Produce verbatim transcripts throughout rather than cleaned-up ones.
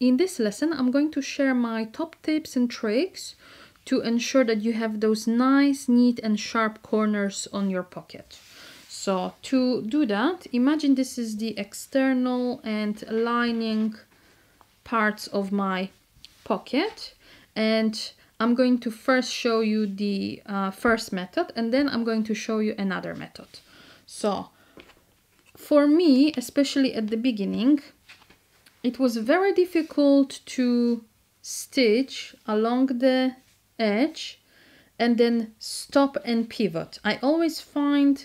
In this lesson, I'm going to share my top tips and tricks to ensure that you have those nice, neat and sharp corners on your pocket. So to do that, imagine this is the external and lining parts of my pocket, and I'm going to first show you the uh, first method, and then I'm going to show you another method. So for me, especially at the beginning, it was very difficult to stitch along the edge and then stop and pivot. I always find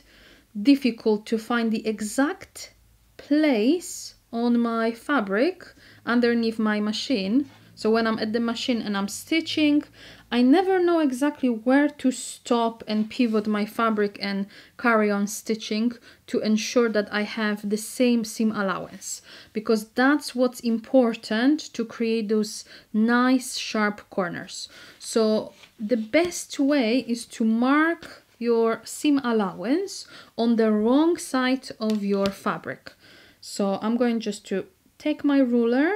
difficult to find the exact place on my fabric underneath my machine. So when I'm at the machine and I'm stitching, I never know exactly where to stop and pivot my fabric and carry on stitching to ensure that I have the same seam allowance, because that's what's important to create those nice sharp corners. So the best way is to mark your seam allowance on the wrong side of your fabric. So I'm going just to take my ruler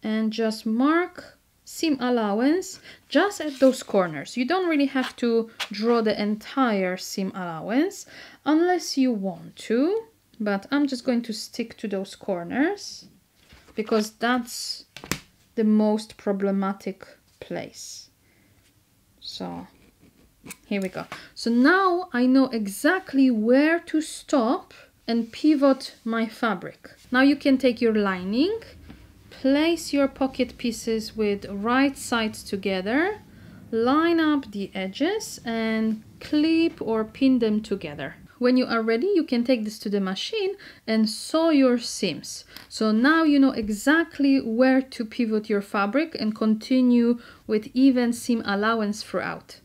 and just mark seam allowance just at those corners. You don't really have to draw the entire seam allowance unless you want to, but I'm just going to stick to those corners because that's the most problematic place. So here we go. So now I know exactly where to stop and pivot my fabric. Now you can take your lining, place your pocket pieces with right sides together, line up the edges and clip or pin them together. When you are ready, you can take this to the machine and sew your seams. So now you know exactly where to pivot your fabric and continue with even seam allowance throughout.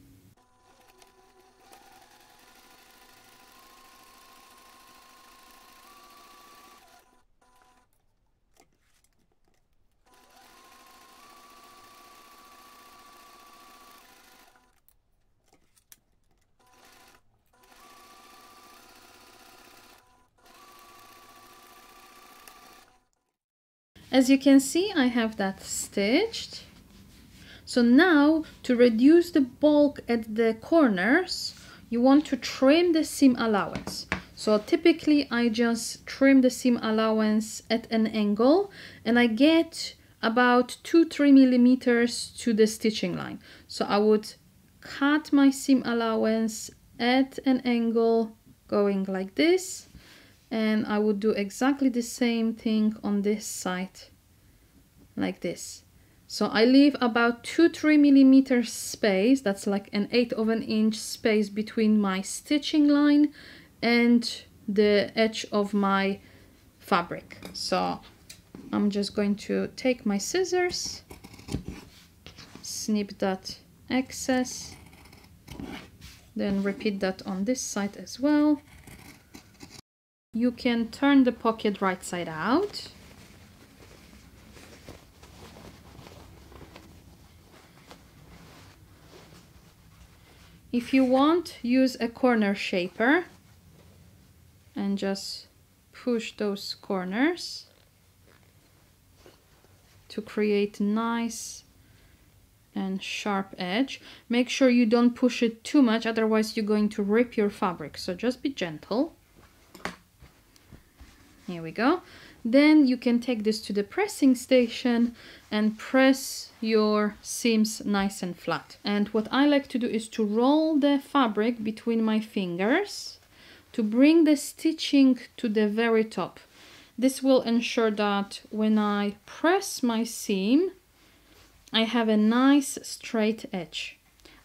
As you can see, I have that stitched. So now, to reduce the bulk at the corners, you want to trim the seam allowance. So typically I just trim the seam allowance at an angle and I get about two, three millimeters to the stitching line. So I would cut my seam allowance at an angle going like this. And I would do exactly the same thing on this side, like this. So I leave about two, three millimeters space, that's like an eighth of an inch space between my stitching line and the edge of my fabric. So I'm just going to take my scissors, snip that excess, then repeat that on this side as well. You can turn the pocket right side out. If you want, use a corner shaper and just push those corners to create nice and sharp edge. Make sure you don't push it too much, otherwise you're going to rip your fabric, so just be gentle. Here we go. Then you can take this to the pressing station and press your seams nice and flat. And what I like to do is to roll the fabric between my fingers to bring the stitching to the very top. This will ensure that when I press my seam, I have a nice straight edge.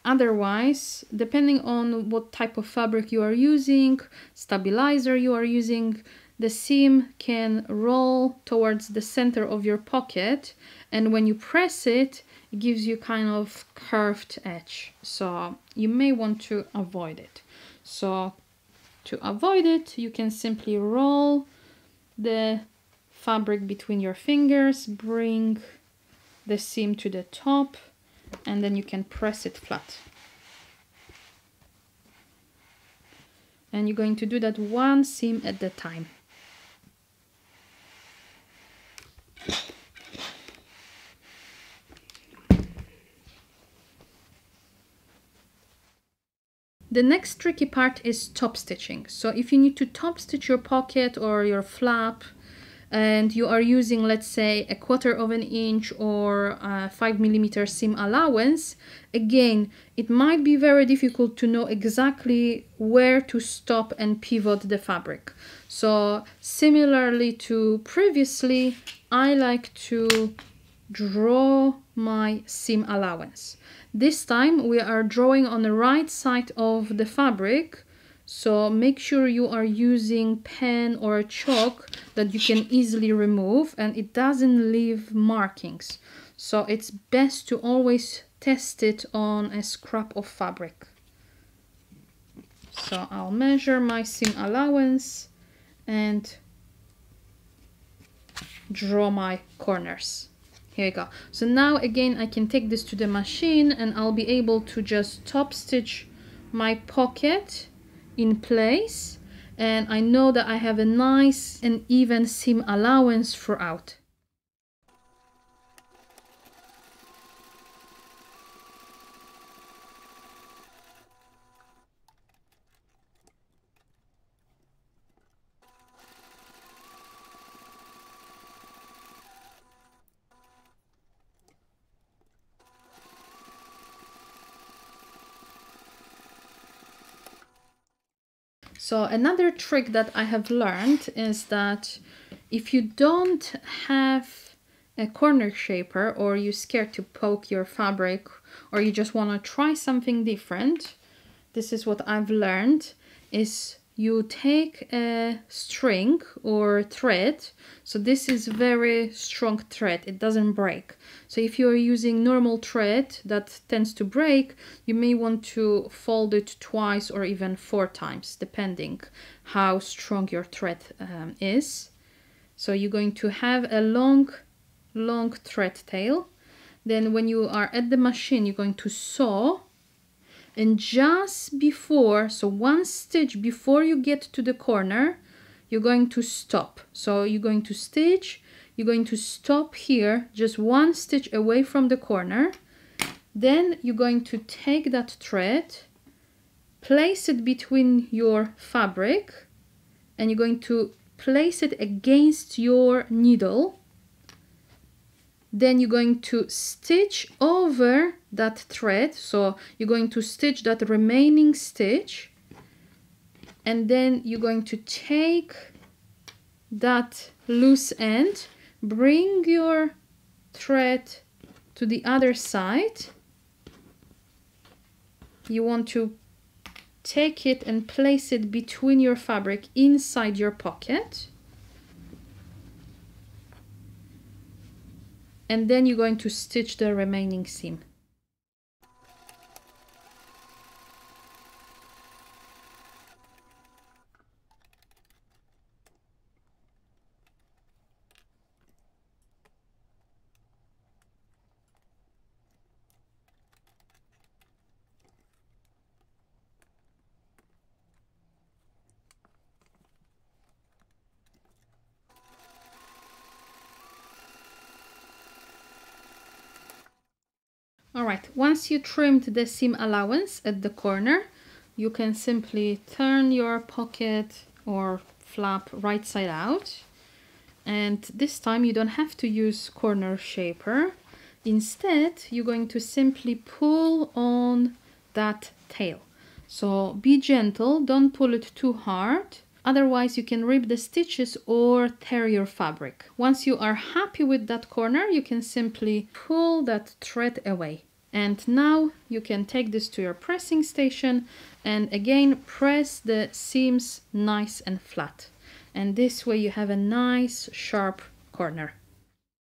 Otherwise, depending on what type of fabric you are using, stabilizer you are using, the seam can roll towards the center of your pocket, and when you press it, it gives you kind of curved edge. So you may want to avoid it. So to avoid it, you can simply roll the fabric between your fingers, bring the seam to the top, and then you can press it flat. And you're going to do that one seam at a time. The next tricky part is top stitching. So if you need to top stitch your pocket or your flap and you are using, let's say, a quarter of an inch or a five millimeter seam allowance, again, it might be very difficult to know exactly where to stop and pivot the fabric. So similarly to previously, I like to draw my seam allowance. This time we are drawing on the right side of the fabric, so make sure you are using pen or chalk that you can easily remove and it doesn't leave markings. So it's best to always test it on a scrap of fabric. So I'll measure my seam allowance and draw my corners. Here you go. So now again I can take this to the machine and I'll be able to just top stitch my pocket in place, and I know that I have a nice and even seam allowance throughout. So another trick that I have learned is that if you don't have a corner shaper or you're scared to poke your fabric or you just want to try something different, this is what I've learned, is you take a string or thread. So this is very strong thread, it doesn't break. So if you're using normal thread that tends to break, you may want to fold it twice or even four times, depending how strong your thread um, is. So you're going to have a long, long thread tail. Then when you are at the machine, you're going to sew. And just before, so one stitch before you get to the corner, you're going to stop. So you're going to stitch. You're going to stop here, just one stitch away from the corner. Then you're going to take that thread, place it between your fabric, and you're going to place it against your needle. Then you're going to stitch over that thread. So you're going to stitch that remaining stitch. And then you're going to take that loose end, bring your thread to the other side. You want to take it and place it between your fabric inside your pocket. And then you're going to stitch the remaining seam. Alright, once you trimmed the seam allowance at the corner, you can simply turn your pocket or flap right side out. And this time you don't have to use corner shaper. Instead, you're going to simply pull on that tail. So be gentle, don't pull it too hard. Otherwise, you can rip the stitches or tear your fabric. Once you are happy with that corner, you can simply pull that thread away. And now you can take this to your pressing station and again press the seams nice and flat. And this way you have a nice sharp corner.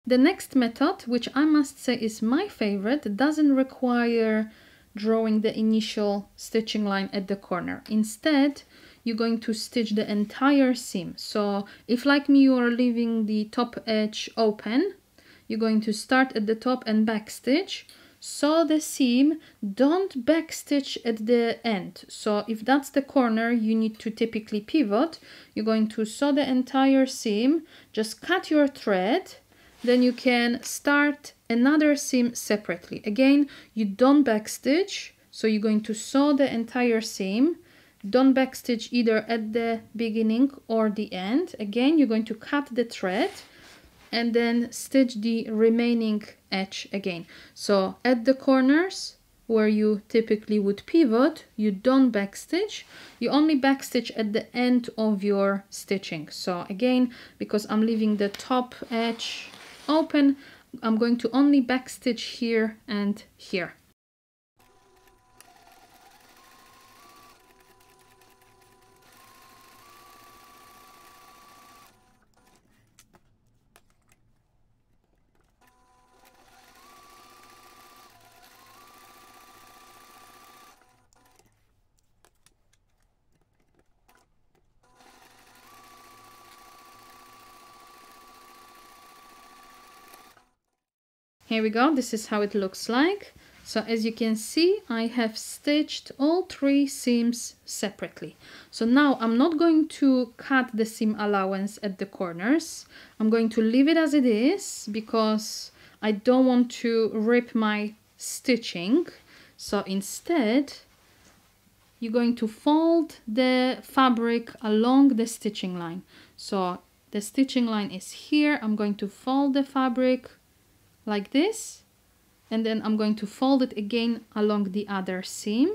The next method, which I must say is my favorite, doesn't require drawing the initial stitching line at the corner. Instead, you're going to stitch the entire seam. So if like me you are leaving the top edge open, you're going to start at the top and backstitch. Sew the seam, don't backstitch at the end. So if that's the corner you need to typically pivot, you're going to sew the entire seam, just cut your thread, then you can start another seam separately. Again, you don't backstitch, So you're going to sew the entire seam. Don't backstitch either at the beginning or the end. Again, you're going to cut the thread and then stitch the remaining edge again. So at the corners where you typically would pivot, you don't backstitch. You only backstitch at the end of your stitching. So again, because I'm leaving the top edge open, I'm going to only backstitch here and here. Here we go, this is how it looks like. So as you can see, I have stitched all three seams separately. So now I'm not going to cut the seam allowance at the corners. I'm going to leave it as it is because I don't want to rip my stitching. So instead, you're going to fold the fabric along the stitching line. So the stitching line is here. I'm going to fold the fabric like this, and then I'm going to fold it again along the other seam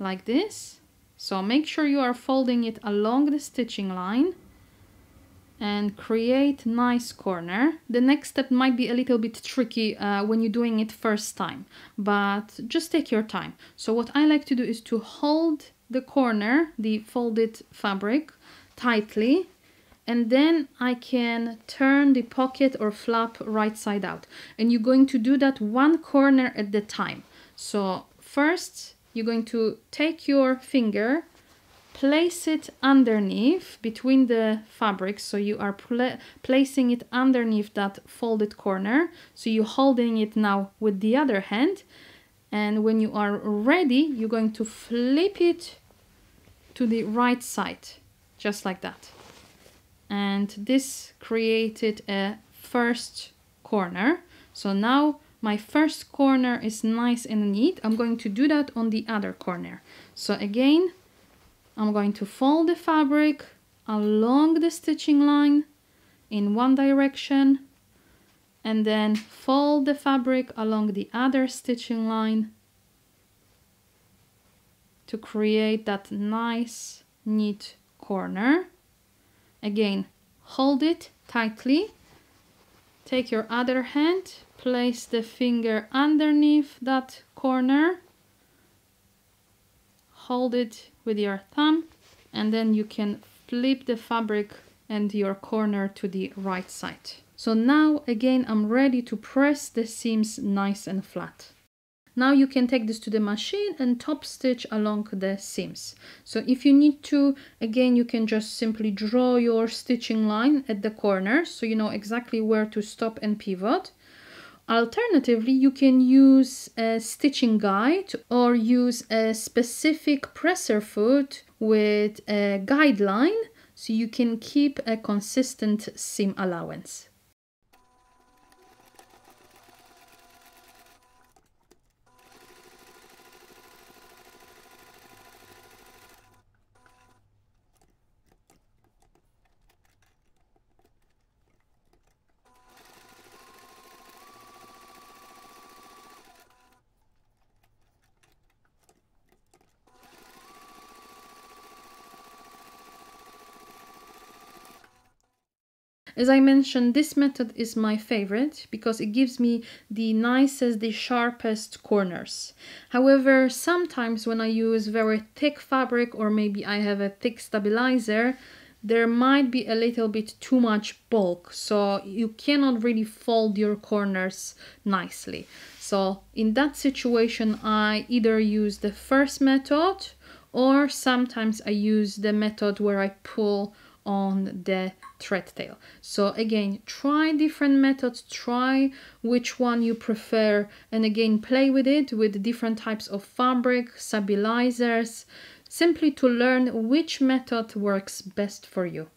like this. So make sure you are folding it along the stitching line and create nice corner. The next step might be a little bit tricky uh, when you're doing it first time, but just take your time. So what I like to do is to hold the corner, the folded fabric, tightly, and then I can turn the pocket or flap right side out. And you're going to do that one corner at a time. So first, you're going to take your finger, place it underneath between the fabric. So you are pla placing it underneath that folded corner. So you're holding it now with the other hand. And when you are ready, you're going to flip it to the right side, just like that. And this created a first corner. So now my first corner is nice and neat. I'm going to do that on the other corner. So again, I'm going to fold the fabric along the stitching line in one direction, and then fold the fabric along the other stitching line to create that nice, neat corner. Again, hold it tightly, take your other hand, place the finger underneath that corner, hold it with your thumb, and then you can flip the fabric and your corner to the right side. So now again, I'm ready to press the seams nice and flat. Now you can take this to the machine and top stitch along the seams. So if you need to, again, you can just simply draw your stitching line at the corner so you know exactly where to stop and pivot. Alternatively, you can use a stitching guide or use a specific presser foot with a guideline so you can keep a consistent seam allowance. As I mentioned, this method is my favorite because it gives me the nicest, the sharpest corners. However, sometimes when I use very thick fabric or maybe I have a thick stabilizer, there might be a little bit too much bulk, so you cannot really fold your corners nicely. So in that situation, I either use the first method or sometimes I use the method where I pull on the thread tail. So again, try different methods, try which one you prefer, and again, play with it with different types of fabric, stabilizers, simply to learn which method works best for you.